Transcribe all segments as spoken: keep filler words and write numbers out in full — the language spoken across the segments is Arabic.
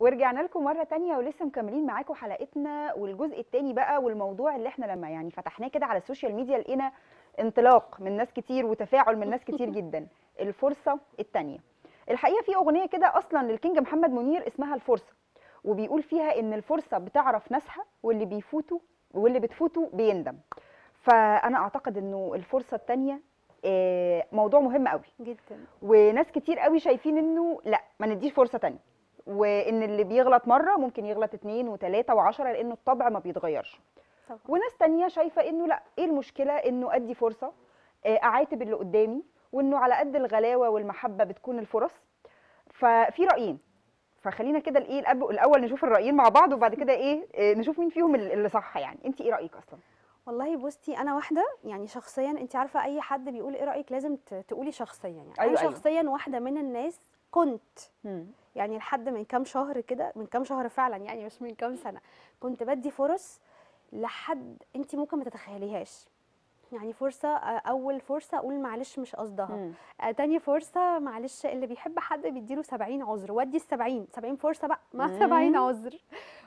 ورجعنا لكم مره تانية ولسه مكملين معاكم حلقتنا والجزء الثاني بقى، والموضوع اللي احنا لما يعني فتحناه كده على السوشيال ميديا لقينا انطلاق من ناس كتير وتفاعل من ناس كتير جدا. الفرصه الثانيه. الحقيقه في اغنيه كده اصلا للكينج محمد منير اسمها الفرصه، وبيقول فيها ان الفرصه بتعرف ناسها واللي بيفوتوا واللي بتفوتوا بيندم. فانا اعتقد انه الفرصه الثانيه موضوع مهم قوي جدا، وناس كتير قوي شايفين انه لا ما نديش فرصه ثانيه، وان اللي بيغلط مره ممكن يغلط اتنين وتلاته وعشره لانه الطبع ما بيتغيرش. صح. وناس تانية شايفه انه لا، ايه المشكله انه ادي فرصه، اعاتب اللي قدامي، وانه على قد الغلاوه والمحبه بتكون الفرص. ففي رايين، فخلينا كده الايه الاول نشوف الرايين مع بعض، وبعد كده ايه نشوف مين فيهم اللي صح. يعني انت ايه رايك اصلا؟ والله بصي، انا واحده يعني شخصيا، انت عارفه اي حد بيقول ايه رايك لازم تقولي شخصيا، يعني أيوة انا شخصيا أيوة. واحده من الناس كنت مم. يعني لحد من كام شهر كده، من كام شهر فعلا يعني مش من كام سنه، كنت بدي فرص لحد انت ممكن ما تتخيليهاش. يعني فرصه، اول فرصه اقول معلش مش قصدها، تاني فرصه معلش اللي بيحب حد بيديله سبعين عذر، ودي ال سبعين سبعين فرصه بقى مع سبعين عذر.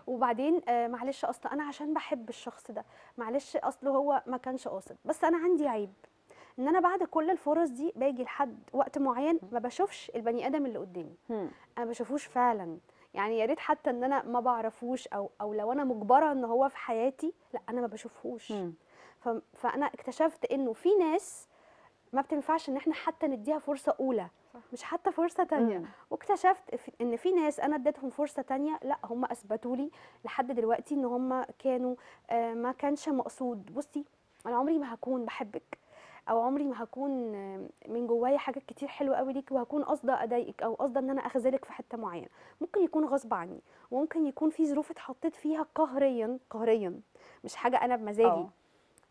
وبعدين آه معلش اصلا انا عشان بحب الشخص ده، معلش اصله هو ما كانش قاصد، بس انا عندي عيب ان انا بعد كل الفرص دي باجي لحد وقت معين ما بشوفش البني ادم اللي قدامي، انا ما بشوفوش فعلا. يعني يا ريت حتى ان انا ما بعرفوش، او او لو انا مجبره ان هو في حياتي، لا انا ما بشوفهوش. فانا اكتشفت انه في ناس ما بتنفعش ان احنا حتى نديها فرصه اولى، مش حتى فرصه ثانيه. واكتشفت ان في ناس انا اديتهم فرصه ثانيه، لا هم اثبتوا لي لحد دلوقتي ان هم كانوا آه ما كانش مقصود. بصي انا عمري ما هكون بحبك، او عمري ما هكون من جوايا حاجات كتير حلوه قوي ليك وهكون قاصده اضايقك، او قاصده ان انا اخذلك في حته معينه. ممكن يكون غصب عني، وممكن يكون في ظروف اتحطيت فيها قهريا قهريا، مش حاجه انا بمزاجي. أوه.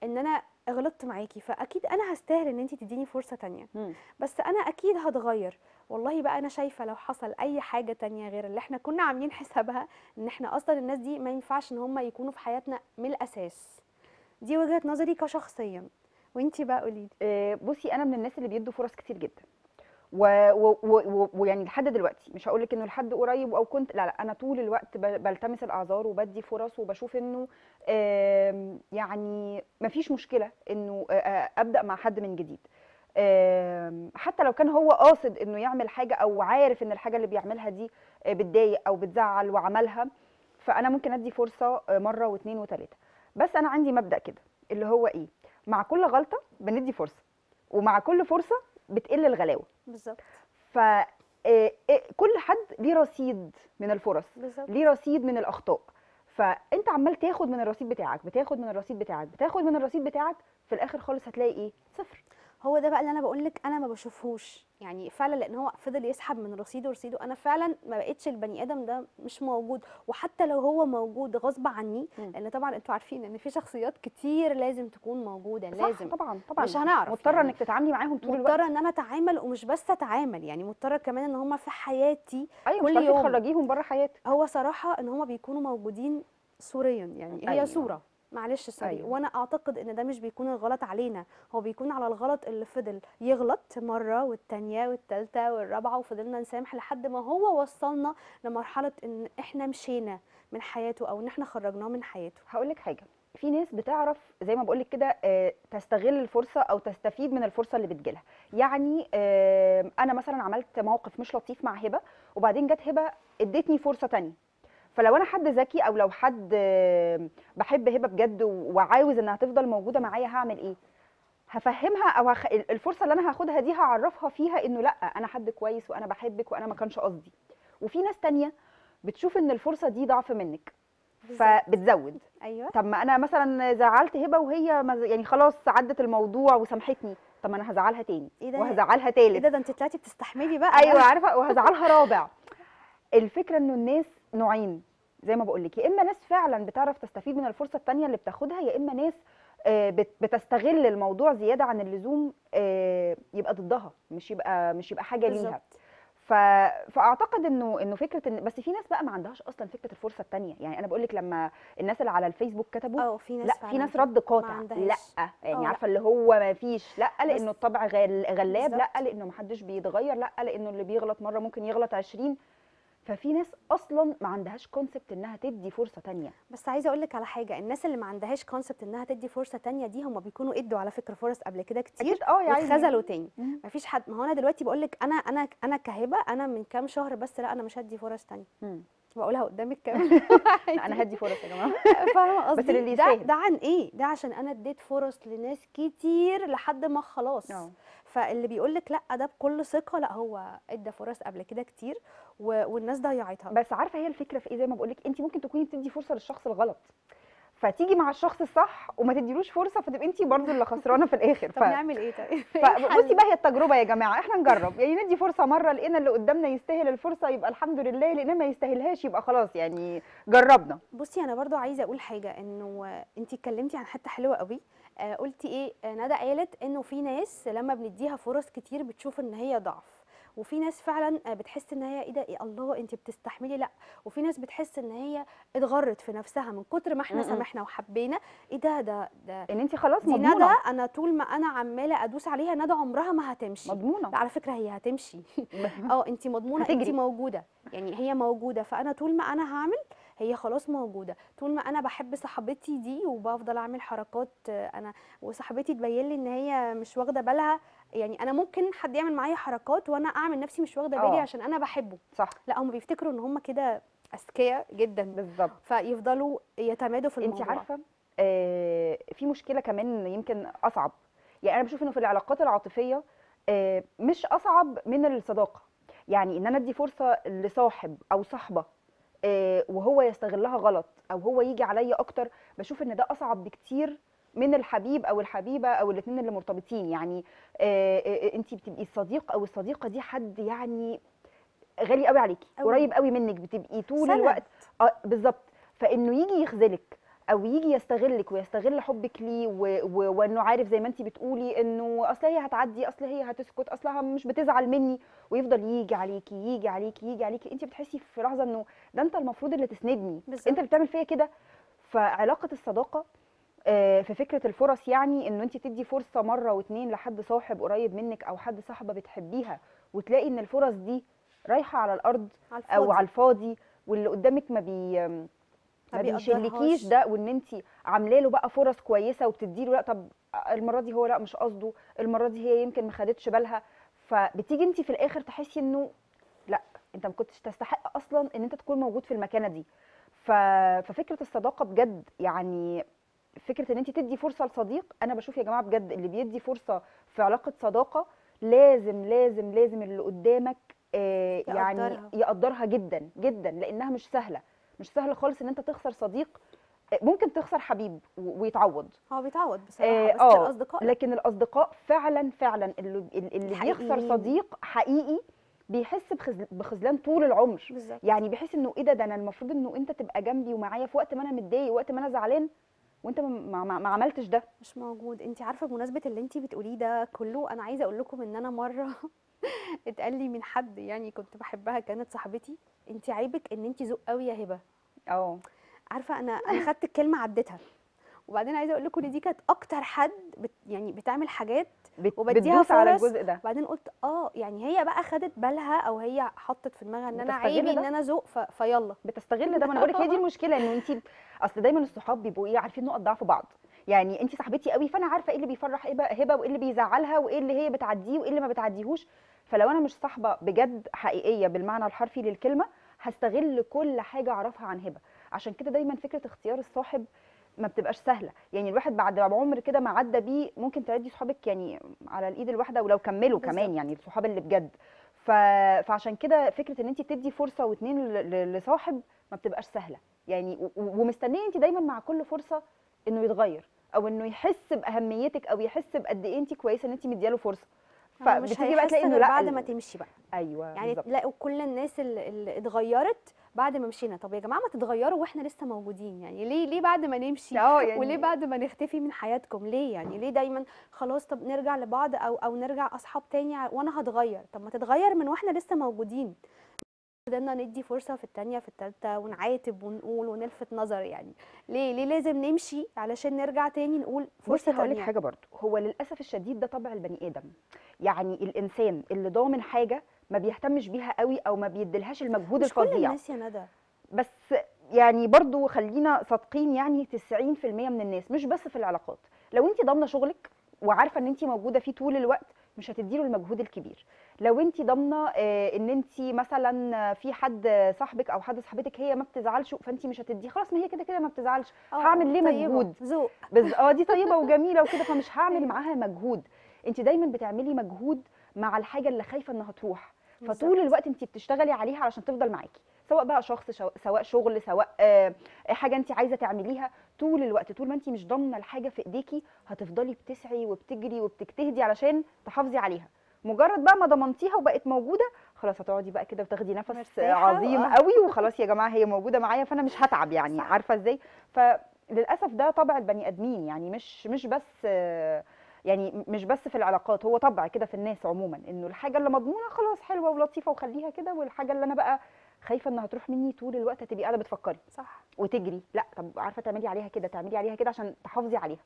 ان انا غلطت معاكي، فاكيد انا هستاهل ان انت تديني فرصه تانية. م. بس انا اكيد هتغير. والله بقى انا شايفه لو حصل اي حاجه تانية غير اللي احنا كنا عاملين حسابها، ان احنا اصلا الناس دي ما ينفعش ان هم يكونوا في حياتنا من الاساس. دي وجهه نظري كشخصيا، وانتي بقى قولي لي. بصي انا من الناس اللي بيدوا فرص كتير جدا، ويعني لحد دلوقتي مش هقول لك انه لحد قريب او كنت، لا لا انا طول الوقت بلتمس الاعذار وبدي فرص، وبشوف انه يعني مفيش مشكله انه ابدا مع حد من جديد، حتى لو كان هو قاصد انه يعمل حاجه او عارف ان الحاجه اللي بيعملها دي بتضايق او بتزعل وعملها. فانا ممكن ادي فرصه مره واثنين وثلاثه. بس انا عندي مبدا كده اللي هو ايه، مع كل غلطه بندي فرصه، ومع كل فرصه بتقل الغلاوه. بالظبط. فكل حد ليه رصيد من الفرص، بالزبط. ليه رصيد من الاخطاء، فانت عمال تاخد من الرصيد بتاعك، بتاخد من الرصيد بتاعك، بتاخد من الرصيد بتاعك، في الاخر خالص هتلاقي ايه؟ صفر. هو ده بقى اللي انا بقول لك انا ما بشوفهوش، يعني فعلا لان هو فضل يسحب من رصيده رصيده، انا فعلا ما بقتش البني ادم ده مش موجود. وحتى لو هو موجود غصب عني، لان طبعا انتوا عارفين ان في شخصيات كتير لازم تكون موجوده، لازم. صح طبعا طبعا، مش هنعرف، مضطره يعني انك تتعاملي معاهم طول الوقت، مضطره ان انا اتعامل، ومش بس اتعامل يعني مضطره كمان ان هم في حياتي. أيوة كل يوم تخرجيهم بره حياتك. هو صراحه ان هم بيكونوا موجودين صوريا، يعني هي أيوة. صوره معلش سوري. أيوة. وانا اعتقد ان ده مش بيكون الغلط علينا، هو بيكون على الغلط اللي فضل يغلط مره والثانيه والثالثه والرابعه، وفضلنا نسامح لحد ما هو وصلنا لمرحله ان احنا مشينا من حياته، او ان احنا خرجناه من حياته. هقول لك حاجه، في ناس بتعرف زي ما بقول لك كده تستغل الفرصه او تستفيد من الفرصه اللي بتجيلها. يعني انا مثلا عملت موقف مش لطيف مع هبه، وبعدين جت هبه ادتني فرصه ثانيه. فلو انا حد ذكي، او لو حد بحب هبه بجد وعاوز انها تفضل موجوده معايا، هعمل ايه؟ هفهمها، او هخ... الفرصه اللي انا هاخدها دي هعرفها فيها انه لا انا حد كويس، وانا بحبك، وانا ما كانش قصدي. وفي ناس تانية بتشوف ان الفرصه دي ضعف منك، فبتزود. ايوه، طب ما انا مثلا زعلت هبه وهي مز... يعني خلاص عدت الموضوع وسامحتني، طب ما انا هزعلها تاني، إيه وهزعلها تالت، ايه ده ده انت طلعتي بتستحملي بقى. ايوه عارفه، وهزعلها رابع. الفكره انه الناس نوعين زي ما بقول لك، يا اما ناس فعلا بتعرف تستفيد من الفرصه الثانيه اللي بتاخدها، يا اما ناس بتستغل الموضوع زياده عن اللزوم، يبقى ضدها، مش يبقى مش يبقى حاجه ليها. فاعتقد انه انه فكره إن بس في ناس بقى ما عندهاش اصلا فكره الفرصه الثانيه. يعني انا بقول لك لما الناس اللي على الفيسبوك كتبوا، اه في ناس، لا في ناس رد قاطع، لا يعني عارفه اللي هو ما فيش، لا لانه الطبع غلاب، لا لانه ما حدش بيتغير، لا لانه اللي بيغلط مره ممكن يغلط عشرين. ففي ناس اصلا ما عندهاش كونسبت انها تدي فرصه تانية. بس عايزه اقول لك على حاجه، الناس اللي ما عندهاش كونسبت انها تدي فرصه تانية دي هم بيكونوا ادوا على فكره فرص قبل كده كتير واتخذلوا تاني. ما فيش حد، ما هو انا دلوقتي بقول لك انا انا انا كهبه انا من كام شهر بس لا انا مش هدي فرص تانية، بقولها قدامك كمان انا هدي فرص يا جماعه، فاهمه قصدي؟ ده, ده عن ايه؟ ده عشان انا اديت فرص لناس كتير لحد ما خلاص. أوه. فاللي بيقول لك لا ده بكل ثقه، لا هو ادى فرص قبل كده كتير والناس ضيعتها. بس عارفه هي الفكره في ايه؟ زي ما بقول لك انت ممكن تكوني بتدي فرصه للشخص الغلط، فتيجي مع الشخص الصح وما تديلوش فرصه، فتبقى انت برضو اللي خسرانه في الاخر. طب ف... نعمل ايه طيب؟ فبصي بقى هي التجربه يا جماعه، احنا نجرب يعني، ندي فرصه مره، لقينا اللي قدامنا يستاهل الفرصه يبقى الحمد لله، لقينا ما يستاهلهاش يبقى خلاص يعني جربنا. بصي انا برضو عايزه اقول حاجه، انه انت اتكلمتي عن حته حلوه قوي، آه قلتي ايه؟ ندى قالت انه في ناس لما بنديها فرص كتير بتشوف ان هي ضعف، وفي ناس فعلا بتحس ان هي ايه ده، إيه الله انت بتستحملي، لا وفي ناس بتحس ان هي اتغرت في نفسها من كتر ما احنا سامحنا وحبينا، ايه ده ده ده ان انت خلاص مضمونه ندى، انا طول ما انا عماله ادوس عليها ندى عمرها ما هتمشي. مضمونه على فكره هي هتمشي اه انت مضمونه، انت موجوده يعني، هي موجوده، فانا طول ما انا هعمل هي خلاص موجوده، طول ما انا بحب صاحبتي دي وبفضل اعمل حركات انا وصاحبتي تبين لي ان هي مش واخده بالها، يعني انا ممكن حد يعمل معايا حركات وانا اعمل نفسي مش واخده بالي عشان انا بحبه، صح؟ لا هم بيفتكروا ان هم كده اذكياء جدا. بالظبط، فيفضلوا يتمادوا في الموضوع. انت عارفه آه في مشكله كمان يمكن اصعب، يعني انا بشوف انه في العلاقات العاطفيه آه مش اصعب من الصداقه، يعني ان انا ادي فرصه لصاحب او صاحبه آه وهو يستغلها غلط او هو يجي عليا اكتر، بشوف ان ده اصعب بكتير من الحبيب او الحبيبه او الاثنين اللي مرتبطين. يعني انت بتبقي الصديق او الصديقه دي حد يعني غالي قوي عليكي، قريب قوي منك، بتبقي طول سند. الوقت آه بالظبط، فانه يجي يخذلك او يجي يستغلك ويستغل حبك ليه، وانه عارف زي ما انت بتقولي انه اصل هي هتعدي، اصل هي هتسكت، اصلها مش بتزعل مني، ويفضل يجي عليكي يجي عليكي يجي عليكي، انت بتحسي في لحظه انه ده انت المفروض اللي تسندني، بالزبط. انت اللي بتعمل فيا كده. فعلاقه الصداقه في فكره الفرص، يعني ان انت تدي فرصه مره واتنين لحد صاحب قريب منك او حد صاحبه بتحبيها، وتلاقي ان الفرص دي رايحه على الارض على او على الفاضي، واللي قدامك ما بي ما بيشلكيش ده، وان انت عامله له بقى فرص كويسه وبتدي له لا طب المره دي هو لا مش قصده، المره دي هي يمكن ما خدتش بالها، فبتيجي انت في الاخر تحسي انه لا انت ما كنتش تستحق اصلا ان انت تكون موجود في المكانه دي. ففكره الصداقه بجد، يعني فكره ان انت تدي فرصه لصديق، انا بشوف يا جماعه بجد اللي بيدي فرصه في علاقه صداقه لازم لازم لازم اللي قدامك آه يعني يقدرها. يقدرها جدا جدا، لانها مش سهله، مش سهله خالص ان انت تخسر صديق، ممكن تخسر حبيب ويتعوض، هو بيتعوض بصراحه آه بس آه الاصدقاء، لكن الاصدقاء فعلا فعلا اللي اللي بيخسر صديق حقيقي بيحس بخذلان طول العمر. بالزبط. يعني بيحس انه ايه ده ده انا المفروض انه انت تبقى جنبي ومعايا في وقت ما انا متضايق، وقت ما انا زعلان، وانت ما, ما, ما عملتش ده، مش موجود. انت عارفه بمناسبه اللي انت بتقوليه ده كله، انا عايزه اقول لكم ان انا مره اتقال لي من حد يعني كنت بحبها، كانت صاحبتي، انت عيبك ان انت ذوق قوي يا هبه. اه عارفه انا انا خدت الكلمه عديتها، وبعدين عايزه اقول لكم ان دي كانت اكتر حد بت يعني بتعمل حاجات وبديها فرص على الجزء ده، وبعدين قلت اه يعني هي بقى خدت بالها، او هي حطت في دماغها ان انا عيبي ان انا ذوق، فيلا بتستغل ده. ما انا بقول لك هي دي المشكله، ان انت اصل دايما الصحاب بيبقوا ايه، عارفين نقط ضعف بعض، يعني انت صاحبتي قوي فانا عارفه ايه اللي بيفرح هبه وايه اللي بيزعلها وايه اللي هي بتعديه وايه اللي ما بتعديهوش، فلو انا مش صاحبه بجد حقيقيه بالمعنى الحرفي للكلمه هستغل كل حاجه اعرفها عن هبه. عشان كده دايما فكره اختيار الصاحب ما بتبقاش سهله، يعني الواحد بعد عمر كده ما عدى بيه ممكن تعدي صحابك يعني على الايد الواحده، ولو كملوا كمان يعني الصحاب اللي بجد. ف... فعشان كده فكره ان انت تدي فرصه واتنين ل... لصاحب ما بتبقاش سهله، يعني و... ومستنيه انت دايما مع كل فرصه انه يتغير، او انه يحس باهميتك، او يحس بقد ايه انت كويسه ان انت مدياله فرصه، فبتيجي بقى تلاقي انه لا بعد ما تمشي بقى. ايوه يعني تلاقوا كل الناس اللي اتغيرت بعد ما مشينا. طب يا جماعه ما تتغيروا واحنا لسه موجودين، يعني ليه ليه بعد ما نمشي يعني، وليه بعد ما نختفي من حياتكم، ليه يعني ليه دايما خلاص طب نرجع لبعض او او نرجع اصحاب تاني وانا هتغير؟ طب ما تتغير من واحنا لسه موجودين، بدنا ندي فرصه في الثانيه في الثالثه ونعاتب ونقول ونلفت نظر، يعني ليه ليه لازم نمشي علشان نرجع تاني نقول فرصه؟ هقول لك حاجه برضو، هو للاسف الشديد ده طبع البني ادم، يعني الانسان اللي ضامن حاجه ما بيهتمش بيها قوي او ما بيديلهاش المجهود الفظيع. مش كل الناس يا ندى، بس يعني برضو خلينا صادقين، يعني تسعين في المية من الناس، مش بس في العلاقات. لو انت ضامنه شغلك وعارفه ان انت موجوده فيه طول الوقت مش هتديله المجهود الكبير. لو انت ضامنه ان انت مثلا في حد صاحبك او حد صاحبتك هي ما بتزعلش، فانت مش هتديه، خلاص ما هي كده كده ما بتزعلش، هعمل ليه مجهود؟ ذوق اه دي طيبه وجميله وكده، فمش هعمل معاها مجهود. انت دايما بتعملي مجهود مع الحاجه اللي خايفه انها تروح، فطول الوقت انت بتشتغلي عليها علشان تفضل معاكي، سواء بقى شخص، سواء شغل، سواء حاجه انت عايزه تعمليها. طول الوقت طول ما انت مش ضامنه الحاجه في ايديكي هتفضلي بتسعي وبتجري وبتجتهدي علشان تحافظي عليها. مجرد بقى ما ضمنتيها وبقت موجوده، خلاص هتقعدي بقى كده وتاخدي نفس عظيم قوي، وخلاص يا جماعه هي موجوده معايا فانا مش هتعب، يعني عارفه ازاي. فللاسف ده طبع البني ادمين، يعني مش مش بس يعني مش بس في العلاقات، هو طبع كده في الناس عموما، انه الحاجه اللي مضمونه خلاص حلوه ولطيفه وخليها كده، والحاجه اللي انا بقى خايفه انها تروح مني طول الوقت هتبقي قاعده بتفكري صح وتجري، لا طب عارفه تعملي عليها كده، تعملي عليها كده عشان تحافظي عليها.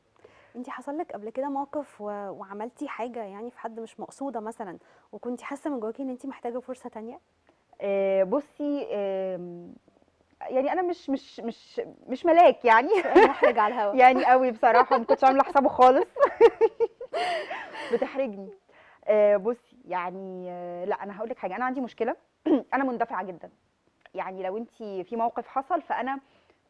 انت حصل لك قبل كده موقف و... وعملتي حاجه يعني في حد مش مقصوده مثلا، وكنت حاسه من جواكي ان انت محتاجه فرصه ثانيه؟ آه بصي، آه يعني انا مش مش مش مش ملاك يعني محرج على الهوا يعني قوي بصراحه، ما كنتش عامله حسابه خالص بتحرجني. آه بصي يعني آه لا انا هقول لك حاجه، انا عندي مشكله انا مندفعه جدا، يعني لو انت في موقف حصل فانا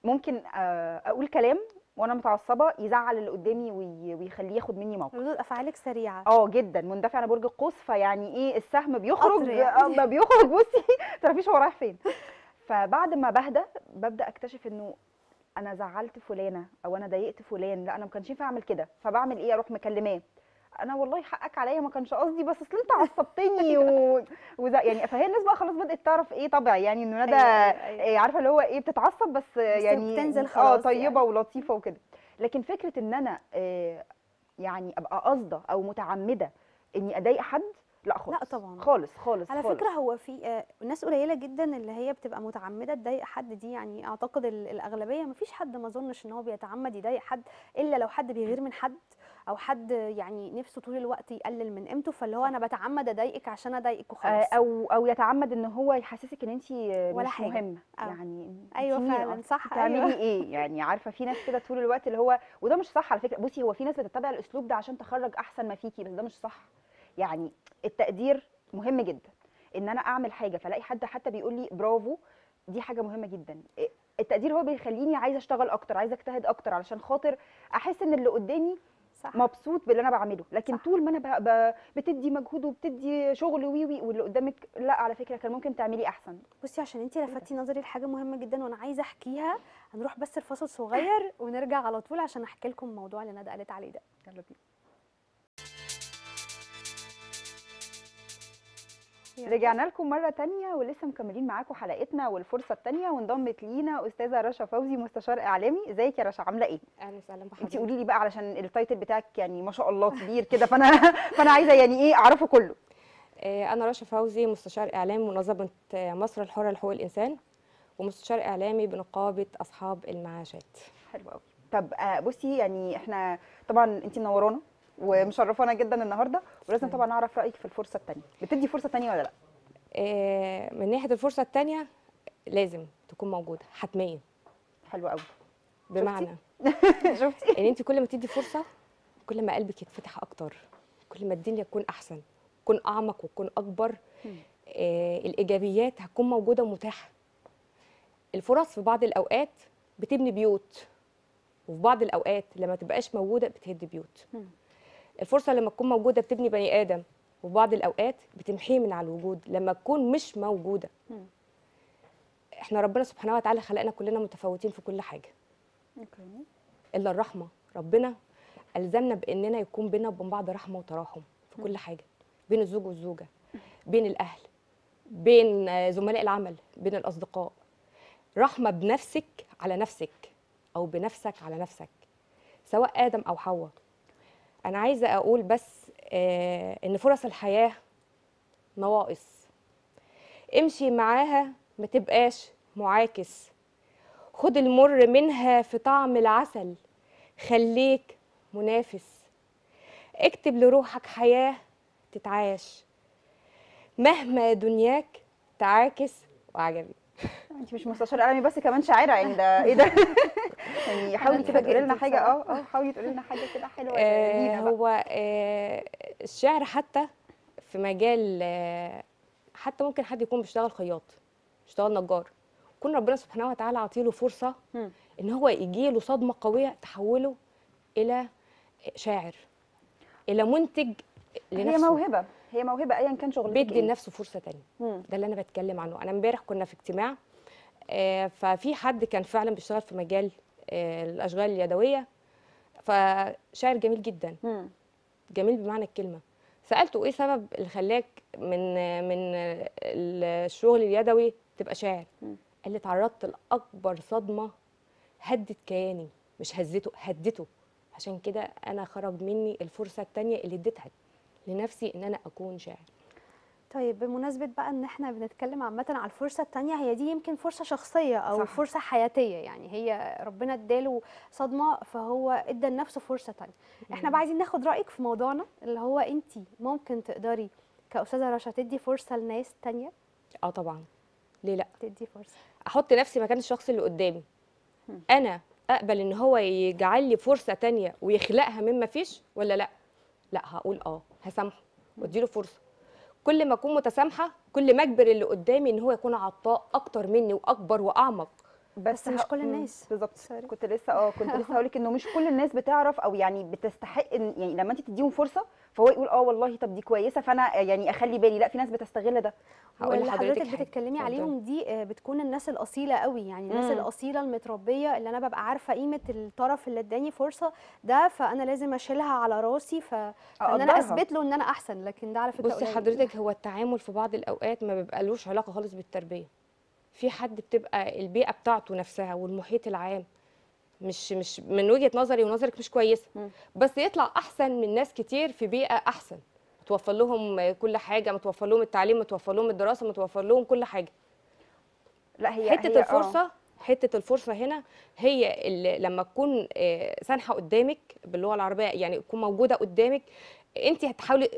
ممكن آه اقول كلام وانا متعصبه يزعل اللي قدامي ويخليه ياخد مني موقف. ردود افعالك سريعه؟ اه جدا، مندفعه. انا برج القوس، فيعني ايه السهم بيخرج يعني. آه بيخرج بصي ما تعرفيش هو رايح فين. فبعد ما بهدى ببدا اكتشف انه انا زعلت فلانه او انا ضايقت فلان، لا انا ما كانش ينفع اعمل كده. فبعمل ايه؟ اروح مكلماه، انا والله حقك عليا ما كانش قصدي، بس اصل انت عصبتني و... وزا... يعني. فهي الناس بقى خلاص بدات تعرف ايه طبعي، يعني انه ندى إيه عارفه اللي هو ايه بتتعصب بس يعني بتنزل خلاص اه طيبه يعني. ولطيفه وكده. لكن فكره ان انا إيه يعني ابقى قاصده او متعمده اني اضايق حد، لا خالص، لا طبعا خالص خالص على خالص. فكره هو في ناس قليله جدا اللي هي بتبقى متعمده تضايق حد، دي يعني اعتقد الاغلبيه، ما فيش حد ما اظنش ان هو بيتعمد يضايق حد، الا لو حد بيغير من حد او حد يعني نفسه طول الوقت يقلل من قيمته، فاللي هو انا بتعمد اضايقك عشان اضايقك وخلاص، او او يتعمد ان هو يحسسك ان انت مش مهمه يعني. ايوه فعلا صح، تعملي أيوة. ايه يعني عارفه في ناس كده طول الوقت اللي هو، وده مش صح على فكره. بصي هو في ناس بتتبع الاسلوب ده عشان تخرج احسن ما فيكي، بس ده مش صح. يعني التقدير مهم جدا، ان انا اعمل حاجه فلاقي حد حتى بيقول لي برافو، دي حاجه مهمه جدا. التقدير هو بيخليني عايزه اشتغل اكتر، عايزه اجتهد اكتر علشان خاطر احس ان اللي قدامي صح. مبسوط باللي انا بعمله. لكن صح. طول ما انا ب... ب... بتدي مجهود وبتدي شغل ويوي، واللي قدامك لا على فكره كان ممكن تعملي احسن. بصي عشان انت لفتي نظري لحاجه مهمه جدا وانا عايزه احكيها، هنروح بس الفاصل صغير ونرجع على طول عشان احكي لكم الموضوع اللي ندى قالت عليه ده. يلا بينا. رجعنا لكم مرة تانية ولسه مكملين معاكم حلقتنا والفرصة التانية، وانضمت لينا أستاذة رشا فوزي مستشار إعلامي. ازيك يا رشا، عاملة إيه؟ أهلا وسهلا بحضرتك. أنتِ قولي لي بقى علشان التايتل بتاعك يعني ما شاء الله كبير كده، فأنا فأنا عايزة يعني إيه أعرفه كله. أنا رشا فوزي مستشار إعلام منظمة مصر الحرة لحقوق الإنسان، ومستشار إعلامي بنقابة أصحاب المعاشات. حلو قوي. طب بصي يعني إحنا طبعًا أنتِ منورانا ومشرفانا جدا النهارده، ولازم طبعا اعرف رايك في الفرصه الثانيه. بتدي فرصه ثانيه ولا لا؟ إيه من ناحيه الفرصه الثانيه لازم تكون موجوده حتميا. حلو قوي. بمعنى شفتي ان انت كل ما تدي فرصه كل ما قلبك يتفتح اكتر، كل ما الدنيا تكون احسن، تكون اعمق وتكون اكبر. إيه الايجابيات هتكون موجوده ومتاحه. الفرص في بعض الاوقات بتبني بيوت، وفي بعض الاوقات لما تبقاش موجوده بتهد بيوت. الفرصة لما تكون موجودة بتبني بني آدم، وفي بعض الأوقات بتمحيه من على الوجود لما تكون مش موجودة. م. احنا ربنا سبحانه وتعالى خلقنا كلنا متفاوتين في كل حاجة. أوكي. إلا الرحمة، ربنا ألزمنا بإننا يكون بينا وبين بعض رحمة وتراحم في م. كل حاجة، بين الزوج والزوجة، بين الأهل، بين زملاء العمل، بين الأصدقاء. رحمة بنفسك على نفسك، أو بنفسك على نفسك، سواء آدم أو حواء. أنا عايزة أقول بس آه إن فرص الحياة نواقص، امشي معاها ما تبقاش معاكس، خد المر منها في طعم العسل، خليك منافس، اكتب لروحك حياة تتعاش، مهما دنياك تعاكس وعجبي. انت مش مستشار قلمي بس، كمان شاعره يعني، ده ايه ده؟ يعني حاولي كده تقولي لنا حاجه. اه اه حاولي تقولي لنا حاجه كده حلوه. آه هو آه الشعر حتى في مجال، آه حتى ممكن حد يكون بيشتغل خياط، بيشتغل نجار، يكون ربنا سبحانه وتعالى عطيله فرصه م. ان هو يجي له صدمه قويه تحوله الى شاعر، الى منتج لنفسه. هي موهبه، هي موهبه ايا كان شغلتك، بيدي لنفسه فرصه ثانيه. ده اللي انا بتكلم عنه. انا امبارح كنا في اجتماع، آه ففي حد كان فعلا بيشتغل في مجال آه الاشغال اليدويه، فشاعر جميل جدا، مم. جميل بمعنى الكلمه. سالته ايه سبب اللي خلاك من من الشغل اليدوي تبقى شاعر؟ مم. قال لي اتعرضت لاكبر صدمه هدت كياني، مش هزته، هدته، عشان كده انا خرج مني الفرصه الثانيه اللي اديتها لنفسي ان انا اكون شاعر. طيب بمناسبه بقى ان احنا بنتكلم عامه على الفرصه الثانيه، هي دي يمكن فرصه شخصيه او صح. فرصه حياتيه، يعني هي ربنا اداله صدمه فهو ادى لنفسه فرصه ثانيه. احنا بقى عايزين ناخد رايك في موضوعنا اللي هو انت ممكن تقدري كاستاذه رشا تدي فرصه لناس ثانيه؟ اه طبعا، ليه لا؟ تدي فرصه، احط نفسي مكان الشخص اللي قدامي، م. انا اقبل ان هو يجعل لي فرصه ثانيه ويخلقها من ما فيش ولا لا؟ لا، هقول اه، هسامحه واديله فرصه. كل ما اكون متسامحه كل ما اجبر اللي قدامي ان هو يكون عطاء اكتر مني واكبر واعمق. بس, بس مش كل الناس بالظبط. كنت لسه اه كنت لسه هقول لك انه مش كل الناس بتعرف او يعني بتستحق ان يعني لما انت تديهم فرصه فهو يقول اه والله طب دي كويسه فانا يعني اخلي بالي. لا، في ناس بتستغل ده. هقول لحضرتك حضرتك بتتكلمي عليهم دي بتكون الناس الاصيله قوي، يعني الناس مم. الاصيله المتربيه اللي انا ببقى عارفه قيمه الطرف اللي اداني فرصه ده، فانا لازم اشيلها على راسي ف... فان انا اثبت له ان انا احسن. لكن ده على فكره بصي حضرتك، هو التعامل في بعض الاوقات ما بيبقالوش علاقه خالص بالتربيه. في حد بتبقى البيئه بتاعته نفسها والمحيط العام مش مش من وجهه نظري ونظرك مش كويسه، بس يطلع احسن من ناس كتير في بيئه احسن، متوفر لهم كل حاجه، متوفر لهم التعليم، متوفر لهم الدراسه، متوفر لهم كل حاجه. لا هي حته هي الفرصه أوه. حته الفرصه هنا هي اللي لما تكون سانحه قدامك باللغه العربيه، يعني تكون موجوده قدامك، انت هتحاولي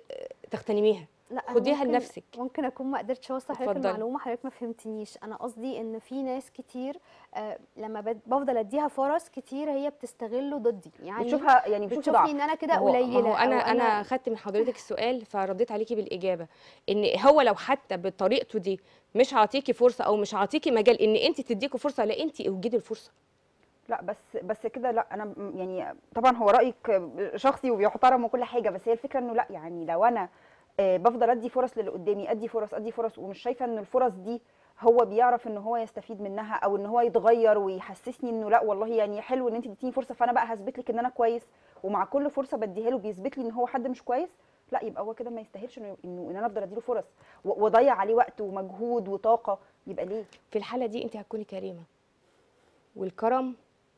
تغتنميها. لا خديها لنفسك. ممكن اكون ما قدرتش اوصل حضرتك المعلومه، حضرتك ما فهمتنيش. انا قصدي ان في ناس كتير آه لما بفضل اديها فرص كتير هي بتستغله ضدي، يعني بتشوفها يعني بتشوفني ان انا كده قليله. انا انا خدت من حضرتك السؤال فرديت عليكي بالاجابه، ان هو لو حتى بطريقته دي مش هعطيكي فرصه او مش هعطيكي مجال ان انت تديكي فرصه، لا انت اوجدي الفرصه. لا بس بس كده لا، انا يعني طبعا هو رايك شخصي وبيحترم وكل حاجه، بس هي الفكره انه لا، يعني لو انا بفضل ادي فرص للي قدامي، ادي فرص ادي فرص ومش شايفه ان الفرص دي هو بيعرف ان هو يستفيد منها او ان هو يتغير ويحسسني انه لا والله يعني حلو ان انت اديتيني فرصه فانا بقى هثبت لك ان انا كويس، ومع كل فرصه بديها له بيثبت لي ان هو حد مش كويس، لا يبقى هو كده ما يستاهلش انه ان انا افضل اديله فرص واضيع عليه وقت ومجهود وطاقه. يبقى ليه؟ في الحاله دي انت هتكوني كريمه، والكرم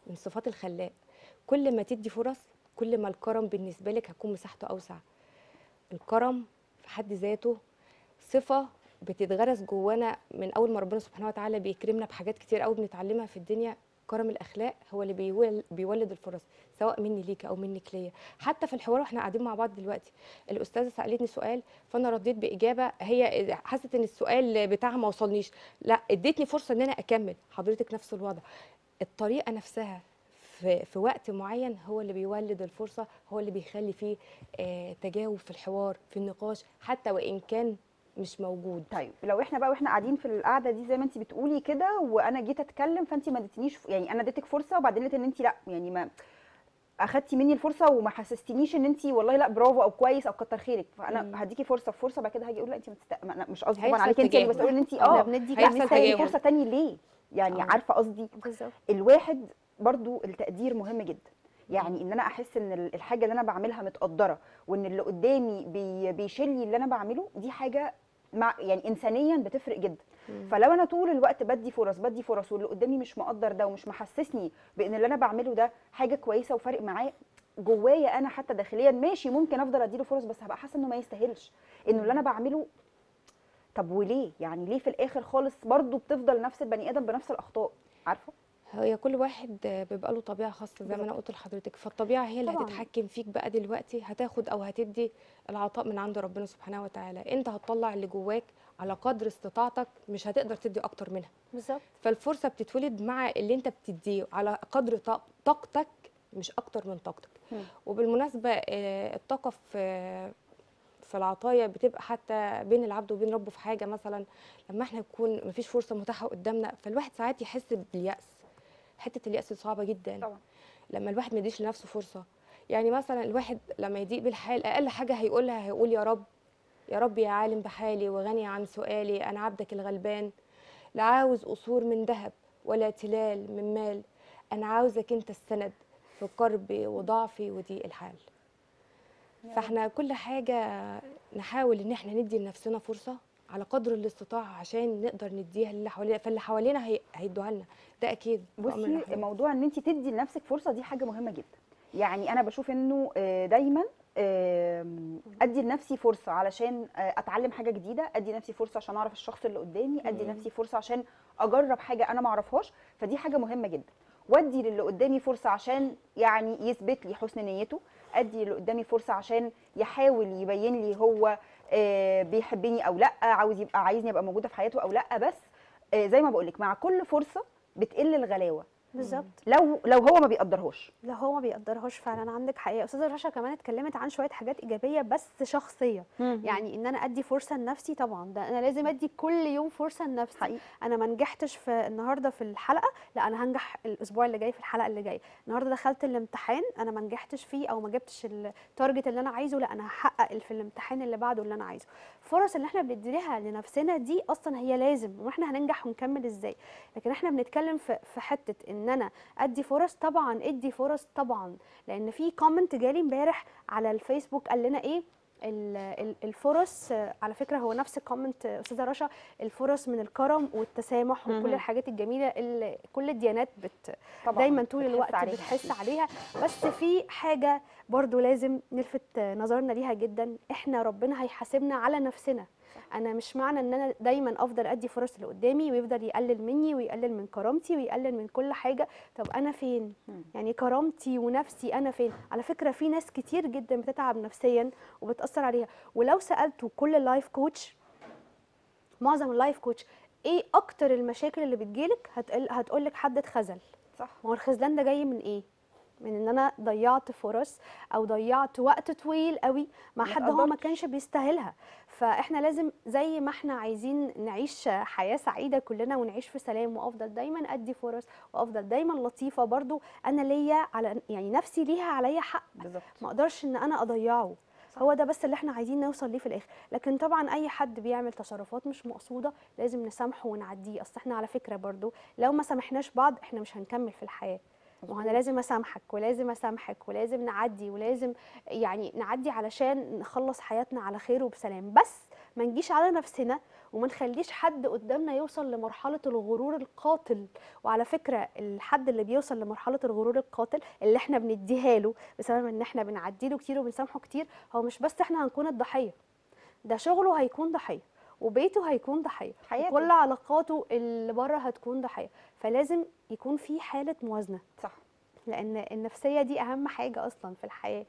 من صفات الخلاق. كل ما تدي فرص كل ما الكرم بالنسبه لك هتكون مساحته اوسع. الكرم في حد ذاته صفة بتتغرس جوانا من أول ما ربنا سبحانه وتعالى بيكرمنا بحاجات كتير قوي بنتعلمها في الدنيا. كرم الأخلاق هو اللي بيولد الفرص، سواء مني ليك أو منك ليا. حتى في الحوار واحنا قاعدين مع بعض دلوقتي، الأستاذة سألتني سؤال فأنا رديت بإجابة هي حست إن السؤال بتاعها ما وصلنيش، لا اديتني فرصة إن أنا أكمل. حضرتك نفس الوضع، الطريقة نفسها في في وقت معين هو اللي بيولد الفرصه، هو اللي بيخلي فيه آه تجاوب في الحوار، في النقاش، حتى وان كان مش موجود. طيب لو احنا بقى واحنا قاعدين في القعده دي زي ما انت بتقولي كده وانا جيت اتكلم فانت ما اديتنيش، يعني انا اديتك فرصه وبعدين لقيت ان انت لا، يعني ما اخدتي مني الفرصه وما حسستنيش ان انت والله لا برافو او كويس او كتر خيرك، فانا هديكي فرصه في فرصه، بعد كده هاجي اقول لا انت ما مش قصدي طبعا عليكي انت، بس اقول ان انت اه بنديكي فرصه ثانيه ليه؟ يعني عارفه قصدي؟ الواحد برضو التقدير مهم جدا، يعني ان انا احس ان الحاجه اللي انا بعملها متقدره وان اللي قدامي بي بيشيل لي اللي انا بعمله، دي حاجه مع يعني انسانيا بتفرق جدا. مم. فلو انا طول الوقت بدي فرص بدي فرص واللي قدامي مش مقدر ده ومش محسسني بان اللي انا بعمله ده حاجه كويسه وفارق معايا جوايا انا حتى داخليا، ماشي ممكن افضل اديله فرص بس هبقى حاسه انه ما يستاهلش، انه اللي انا بعمله طب وليه؟ يعني ليه في الاخر خالص برضو بتفضل نفس البني ادم بنفس الاخطاء؟ عارفه؟ هي كل واحد بيبقى له طبيعه خاصه زي ما انا قلت لحضرتك، فالطبيعه هي اللي هتتحكم فيك بقى دلوقتي، هتاخد او هتدي العطاء من عند ربنا سبحانه وتعالى، انت هتطلع اللي جواك على قدر استطاعتك، مش هتقدر تدي اكتر منها بالظبط. فالفرصه بتتولد مع اللي انت بتديه على قدر طاقتك مش اكتر من طاقتك. م. وبالمناسبه الطاقه في في العطايا بتبقى حتى بين العبد وبين ربه في حاجه، مثلا لما احنا نكون مفيش فرصه متاحه قدامنا فالواحد ساعات يحس بالياس، حته الياس صعبه جدا طبعا لما الواحد ما يديش لنفسه فرصه. يعني مثلا الواحد لما يضيق بالحال اقل حاجه هيقولها هيقول يا رب يا رب يا عالم بحالي وغني عن سؤالي، انا عبدك الغلبان، لا عاوز قصور من ذهب ولا تلال من مال، انا عاوزك انت السند في قربي وضعفي وضيق الحال. فاحنا كل حاجه نحاول ان احنا ندي لنفسنا فرصه على قدر الاستطاعه عشان نقدر نديها للي حوالينا، فاللي حوالينا هي... هيدوها لنا ده اكيد. بصي موضوع ان انت تدي لنفسك فرصه دي حاجه مهمه جدا، يعني انا بشوف انه دايما ادي لنفسي فرصه علشان اتعلم حاجه جديده، ادي لنفسي فرصه عشان اعرف الشخص اللي قدامي، ادي لنفسي فرصه عشان اجرب حاجه انا ما اعرفهاش، فدي حاجه مهمه جدا. وادي للي قدامي فرصه عشان يعني يثبت لي حسن نيته، ادي اللي قدامي فرصه عشان يحاول يبين لي هو بيحبني او لا، عاوز يبقى عايزني ابقى موجوده في حياته او لا. بس زي ما بقول لك مع كل فرصه بتقل الغلاوه بالظبط، لو لو هو ما بيقدرهاش لو هو ما بيقدرهاش فعلا. عندك حقيقه. استاذه رشا كمان اتكلمت عن شويه حاجات ايجابيه بس شخصيه، مم. يعني ان انا ادي فرصه لنفسي، طبعا ده انا لازم ادي كل يوم فرصه لنفسي حقيقي. انا ما نجحتش في النهارده في الحلقه، لا انا هنجح الاسبوع اللي جاي في الحلقه اللي جايه. النهارده دخلت الامتحان انا ما نجحتش فيه او ما جبتش التارجت اللي انا عايزه، لا انا هحقق في الامتحان اللي بعده اللي انا عايزه. الفرص اللي احنا بنديها لنفسنا دي اصلا هي لازم، واحنا هننجح ونكمل ازاي. لكن احنا بنتكلم في في حته ان انا ادي فرص، طبعا ادي فرص طبعا، لان في كومنت جالي امبارح على الفيسبوك قال لنا ايه الفرص، على فكره هو نفس الكومنت استاذه رشا، الفرص من الكرم والتسامح وكل الحاجات الجميله اللي كل الديانات بت دايما طول الوقت بتحس عليها. بتحس عليها. بس في حاجه برضو لازم نلفت نظرنا ليها جدا، احنا ربنا هيحاسبنا على نفسنا. انا مش معنى ان انا دايما افضل ادي فرص اللي قدامي ويفضل يقلل مني ويقلل من كرامتي ويقلل من كل حاجه، طب انا فين؟ يعني كرامتي ونفسي انا فين؟ على فكره في ناس كتير جدا بتتعب نفسيا وبتاثر عليها، ولو سالتوا كل اللايف كوتش، معظم اللايف كوتش، ايه اكتر المشاكل اللي بتجيلك؟ هتقول لك حد اتخذل. صح. ما هو الخذلان ده جاي من ايه؟ من ان انا ضيعت فرص او ضيعت وقت طويل قوي مع حد هو ما كانش بيستاهلها. فاحنا لازم زي ما احنا عايزين نعيش حياه سعيده كلنا ونعيش في سلام، وافضل دايما ادي فرص وافضل دايما لطيفه، برضو انا ليا على يعني نفسي ليها عليا حق بالظبط، ما اقدرش ان انا اضيعه. صح. هو ده بس اللي احنا عايزين نوصل ليه في الاخر. لكن طبعا اي حد بيعمل تصرفات مش مقصوده لازم نسامحه ونعديه، اصل احنا على فكره برضو لو ما سامحناش بعض احنا مش هنكمل في الحياه. وانا لازم اسامحك ولازم اسامحك ولازم نعدي ولازم يعني نعدي علشان نخلص حياتنا على خير وبسلام، بس ما نجيش على نفسنا وما نخليش حد قدامنا يوصل لمرحله الغرور القاتل. وعلى فكره الحد اللي بيوصل لمرحله الغرور القاتل اللي احنا بنديها له بسبب ان احنا بنعدي له كتير وبنسامحه كتير، هو مش بس احنا هنكون الضحيه، ده شغله هيكون ضحيه وبيته هيكون ضحيه وكل علاقاته اللي بره هتكون ضحيه. فلازم يكون في حاله موازنه. صح. لان النفسيه دي اهم حاجه اصلا في الحياه.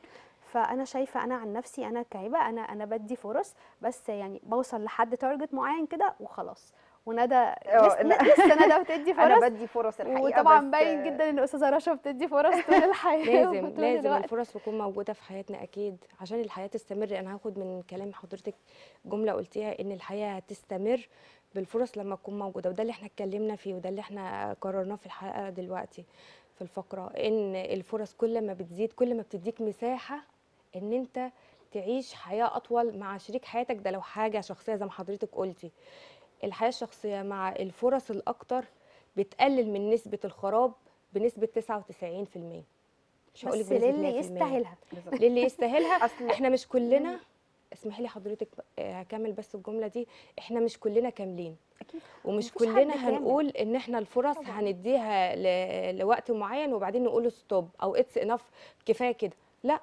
فانا شايفه انا عن نفسي انا كهبه انا انا بدي فرص، بس يعني بوصل لحد تارجت معين كده وخلاص. وندى لسه ندى بتدي فرص، انا بدي فرص الحقيقه، وطبعا باين جدا ان استاذه رشا بتدي فرص طول الحياه. لازم لازم الفرص تكون موجوده في حياتنا اكيد عشان الحياه تستمر. انا هاخد من كلام حضرتك جمله قلتيها ان الحياه هتستمر بالفرص لما تكون موجوده، وده اللي احنا اتكلمنا فيه وده اللي احنا قررناه في الحلقه دلوقتي في الفقره، ان الفرص كل ما بتزيد كل ما بتديك مساحه ان انت تعيش حياه اطول مع شريك حياتك، ده لو حاجه شخصيه زي ما حضرتك قلتي. الحياه الشخصيه مع الفرص الاكتر بتقلل من نسبه الخراب بنسبه تسعة وتسعين في المية، مش هقول لك بس للي يستاهلها. للي يستاهلها. احنا مش كلنا، اسمحي لي حضرتك هكمل بس الجمله دي، احنا مش كلنا كاملين اكيد، ومش كلنا هنقول ان احنا الفرص طبعا هنديها ل... لوقت معين وبعدين نقول ستوب او اتس انف كفايه كده، لا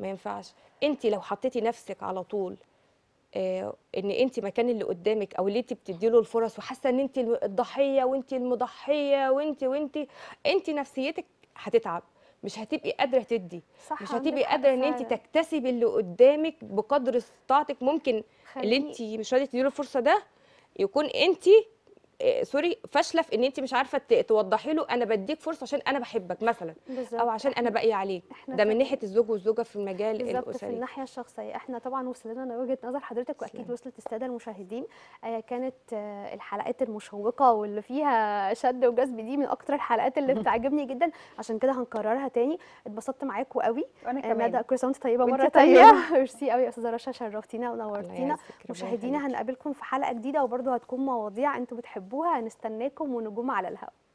ما ينفعش. انت لو حطيتي نفسك على طول ان انت مكان اللي قدامك او اللي انت بتدي له الفرص وحاسه ان انت الضحيه وانت المضحيه وانت وانت انت نفسيتك هتتعب، مش هتبقي قادره تدي، مش هتبقي قادره ان انت تكتسبي اللي قدامك بقدر استطاعتك. ممكن اللي انت مش قادره تدي له الفرصه ده يكون انت سوري فاشله في ان انت مش عارفه توضحي له انا بديك فرصه عشان انا بحبك مثلا، او عشان انا باقيه عليك. ده من ناحيه الزوج والزوجه في المجال الاسري بالظبط. في الناحيه الشخصيه احنا طبعا وصلنا لوجهه نظر حضرتك، واكيد وصلت الساده المشاهدين. كانت الحلقات المشوقه واللي فيها شد وجذب دي من اكتر الحلقات اللي بتعجبني جدا، عشان كده هنكررها تاني. اتبسطت معاكم قوي وانا كمان ندى، كل سنه وانت طيبه مره ثانيه. ميرسي قوي يا استاذه رشا، شرفتينا ونورتينا. مشاهدينا هنقابلكم في حلقه جديده، وبرده هتكون مواضيع انتم بتحبوها. هنستناكم ونجوم على الهواء.